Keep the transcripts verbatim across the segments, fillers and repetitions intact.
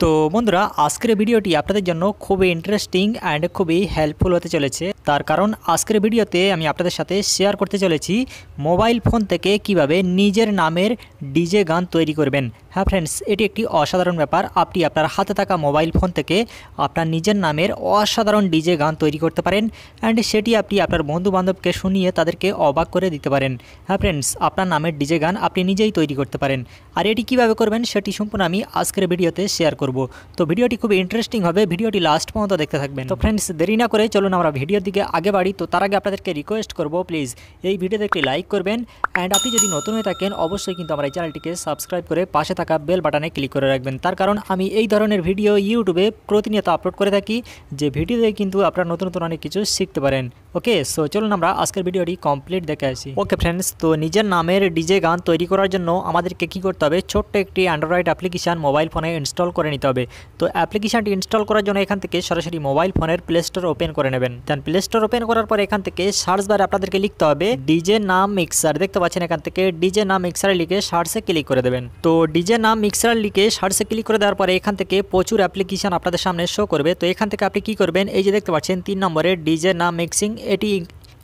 तो बंधुरा आजकेर भिडियोटी आपनादेर जन्य खूबई इंटरेस्टिंग एंड खूबई हेल्पफुल होते चलेछे। तार कारण आजकेर भिडियोते आमी आपनादेर साथे शेयर करते चलेछी मोबाइल फोन थेके किभाबे निजेर नामेर डिजे गान तैरी करबेन। हाँ फ्रेंड्स, एटी एकटी असाधारण ब्यापार। आपनि आपनार हाथे थाका मोबाइल फोन थेके आपनार निजेर नामेर असाधारण डिजे गान तैरी करते पारेन एंड सेटी आपनि आपनार बंधुबान्धवके शुनिये तादेरके अबाक करे दिते पारेन। हाँ फ्रेंड्स, आपनार नामेर डिजे गान आपनि निजेई तैरी करते पारेन और एटी किभाबे करबेन सेटी सम्पूर्ण आमी आजकेर भिडियोते शेयर करब। तो भिडियोटी खूब इंटरेस्टिंग होबे, भिडियोटी लास्ट पर्यन्त देखते थाकबेन। तो फ्रेंड्स, देरी ना करे चलुन आमरा भिडियोर दिके आगे बाड़ी। तो तार आगे आपनादेरके रिक्वेस्ट करब, प्लिज एई भिडियोते एकटि लाइक करबेन एंड आपनि जदि नतुन हये थाकेन अवश्यई किन्तु आमरा एई चैनलटिके साबस्क्राइब करे पाशे थाका बेल बाटने क्लिक करे राखबेन। तार कारण आमि एई धरनेर भिडियो यूट्यूबे प्रतिनियत आपलोड करे थाकि, जे भिडियोते किन्तु आपनारा नतुन नतुन अनेक किछु शिखते पारेन। ओके, सो चलुन आमरा आजकेर भिडियोटी कमप्लीट देखे आसि। ओके फ्रेंड्स, तो निजेर नामेर डिजे गान तैरी करार जन्य आमादेरके कि करते हबे, छोट्ट एकटि एंड्रয়েড অ্যাপ্লিকেশন মোবাইল ফোনে ইনস্টল করে নিতে হবে। তো অ্যাপ্লিকেশনটি ইনস্টল করার জন্য এখান থেকে সরাসরি মোবাইল ফোনের প্লে স্টোর ওপেন করে নেবেন। দেন প্লে স্টোর ওপেন করার পর এখান থেকে সার্চ বারে আপনাদেরকে লিখতে হবে ডিজে নাম মিক্সার। দেখতে পাচ্ছেন এখান থেকে ডিজে নাম মিক্সার লিখে সার্চে ক্লিক করে দেবেন। তো ডিজে নাম মিক্সার লিখে সার্চে ক্লিক করে দেওয়ার পরে এখান থেকে প্রচুর অ্যাপ্লিকেশন আপনাদের সামনে শো করবে। তো এখান থেকে আপনি কি করবেন, এই যে দেখতে পাচ্ছেন তিন নম্বরে ডিজে নাম মিক্সিং, এটি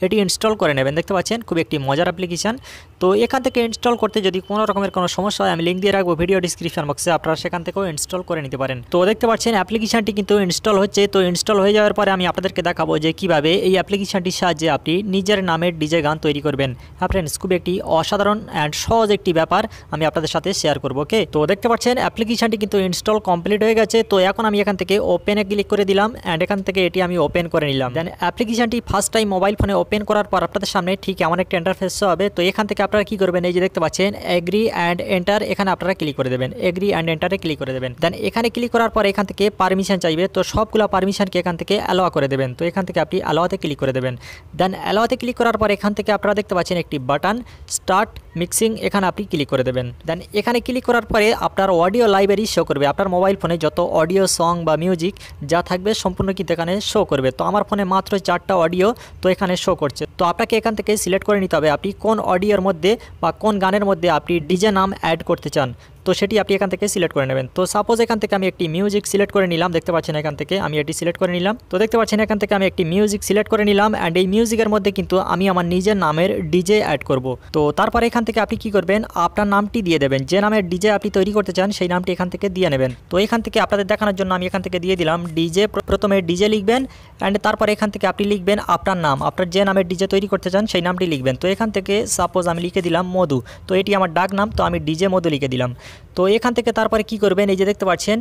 এটি ইনস্টল করে নেবেন। দেখতে পাচ্ছেন খুব একটি মজার অ্যাপ্লিকেশন। তো এখান থেকে ইনস্টল করতে যদি কোনো রকমের কোনো সমস্যা হয় আমি লিঙ্ক দিয়ে রাখবো ভিডিও ডিসক্রিপশন বক্সে, আপনারা সেখান থেকেও ইনস্টল করে নিতে পারেন। তো দেখতে পাচ্ছেন অ্যাপ্লিকেশনটি কিন্তু ইনস্টল হচ্ছে। তো ইনস্টল হয়ে যাওয়ার পরে আমি আপনাদেরকে দেখাবো যে কীভাবে এই অ্যাপ্লিকেশনটির সাহায্যে আপনি নিজের নামের ডিজে গান তৈরি করবেন। হ্যাঁ ফ্রেন্ডস, খুব একটি অসাধারণ অ্যান্ড সহজ একটি ব্যাপার আমি আপনাদের সাথে শেয়ার করবো। ওকে, তো দেখতে পাচ্ছেন অ্যাপ্লিকেশনটি কিন্তু ইনস্টল কমপ্লিট হয়ে গেছে। তো এখন আমি এখান থেকে ওপেনে ক্লিক করে দিলাম অ্যান্ড এখান থেকে এটি আমি ওপেন করে নিলাম। দেন অ্যাপ্লিকেশনটি ফার্স্ট টাইম মোবাইল ফোনে ওপেন করার পর আপনাদের সামনে ঠিক এমন একটা ইন্টারফেস হবে। তো এখান থেকে আপনারা কি করবেন, এই যে দেখতে পাচ্ছেন এগ্রি অ্যান্ড এন্টার, এখানে আপনারা ক্লিক করে দেবেন। এগ্রি অ্যান্ড এন্টারে ক্লিক করে দেবেন। দেন এখানে ক্লিক করার পর এখান থেকে পারমিশন চাইবে। তো সবগুলো পারমিশনকে এখান থেকে অ্যালাও করে দেবেন। তো এখান থেকে আপনি অ্যালাওতে ক্লিক করে দেবেন। দেন অ্যালাওতে ক্লিক করার পর এখান থেকে আপনারা দেখতে পাচ্ছেন একটি বাটন স্টার্ট মিক্সিং, এখানে আপনি ক্লিক করে দেবেন। দেন এখানে ক্লিক করার পরে আপনার অডিও লাইব্রেরি শো করবে। আপনার মোবাইল ফোনে যত অডিও সং বা মিউজিক যা থাকবে সম্পূর্ণ কিন্তু এখানে শো করবে। তো আমার ফোনে মাত্র চারটা অডিও তো এখানে শো করছে। তো আপনাকে এখান থেকে সিলেক্ট করে নিতে হবে আপনি কোন অডিওর মধ্যে বা কোন গানের মধ্যে আপনি ডিজে নাম অ্যাড করতে চান। তো সেটি আপনি এখান থেকে সিলেক্ট করে নেবেন। তো সাপোজ এখান থেকে আমি একটি মিউজিক সিলেক্ট করে নিলাম। দেখতে পাচ্ছেন এখান থেকে আমি এটি সিলেক্ট করে নিলাম। তো দেখতে পাচ্ছেন এখান থেকে আমি একটি মিউজিক সিলেক্ট করে নিলাম অ্যান্ড এই মিউজিকের মধ্যে কিন্তু আমি আমার নিজের নামের ডিজে অ্যাড করব। তো তারপরে এখান থেকে আপনি কি করবেন, আপনার নামটি দিয়ে দেবেন। যে নামের ডিজে আপনি তৈরি করতে চান সেই নামটি এখান থেকে দিয়ে নেবেন। তো এখান থেকে আপনাদের দেখানোর জন্য আমি এখান থেকে দিয়ে দিলাম ডিজে। প্রথমে ডিজে লিখবেন অ্যান্ড তারপরে এখান থেকে আপনি লিখবেন আপনার নাম, আপনার যে নামের ডিজে তৈরি করতে চান সেই নামটি লিখবেন। তো এখান থেকে সাপোজ আমি লিখে দিলাম মধু। তো এটি আমার ডাক নাম, তো আমি ডিজে মধু লিখে দিলাম। তো এখান থেকে তারপরে কি করবেন, এই যে দেখতে পাচ্ছেন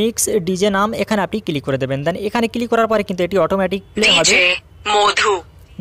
মিক্স ডিজে নাম, এখানে আপনি ক্লিক করে দেবেন। দেন এখানে ক্লিক করার পরে কিন্তু এটি অটোমেটিক প্লে হবে। মধু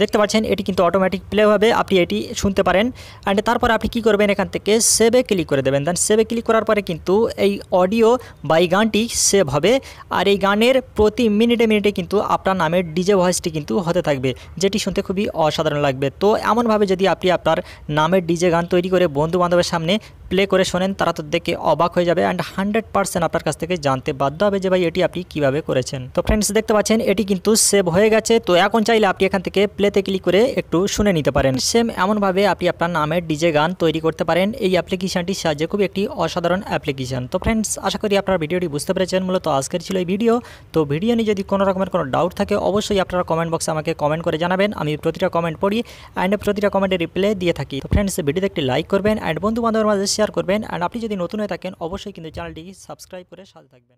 দেখতে পাচ্ছেন এটি কিন্তু অটোমেটিক প্লে হবে, আপনি এটি শুনতে পারেন। অ্যান্ড তারপর আপনি কি করবেন, এখান থেকে সেভে ক্লিক করে দেবেন। দেন সেভে ক্লিক করার পরে কিন্তু এই অডিও বা এই গানটি সেভ হবে। আর এই গানের প্রতি মিনিটে মিনিটে কিন্তু আপনার নামের ডিজে ভয়েসটি কিন্তু হতে থাকবে, যেটি শুনতে খুবই অসাধারণ লাগবে। তো এমনভাবে যদি আপনি আপনার নামের ডিজে গান তৈরি করে বন্ধু বান্ধবের সামনে প্লে করে শোনেন, তারা তো দেখে অবাক হয়ে যাবে অ্যান্ড হান্ড্রেড পার্সেন্ট আপনার কাছ থেকে জানতে বাধ্য হবে যে ভাই এটি আপনি কীভাবে করেছেন। তো ফ্রেন্ডস, দেখতে পাচ্ছেন এটি কিন্তু সেভ হয়ে গেছে। তো এখন চাইলে আপনি এখান থেকে প্লেতে ক্লিক করে একটু শুনে নিতে পারেন। সেম এমনভাবে আপনি আপনার নামের ডিজে গান তৈরি করতে পারেন এই অ্যাপ্লিকেশনটির সাহায্যে। খুব একটি অসাধারণ অ্যাপ্লিকেশন। তো ফ্রেন্ডস, আশা করি আপনারা ভিডিওটি বুঝতে পেরেছেন। মূলত আজকের ছিল এই ভিডিও। তো ভিডিও নিয়ে যদি কোনো রকমের কোনো ডাউট থাকে অবশ্যই আপনারা কমেন্ট বক্সে আমাকে কমেন্ট করে জানাবেন। আমি প্রতিটা কমেন্ট পড়ি অ্যান্ড প্রতিটা কমেন্টে রিপ্লাই দিয়ে থাকি। তো ফ্রেন্ডস, ভিডিওতে একটি লাইক করবেন অ্যান্ড বন্ধু বান্ধবের মাঝে শেয়ার করবেন। আর আপনি যদি নতুন হয়ে থাকেন অবশ্যই কিন্তু চ্যানেলটি সাবস্ক্রাইব করে সাথে থাকবেন।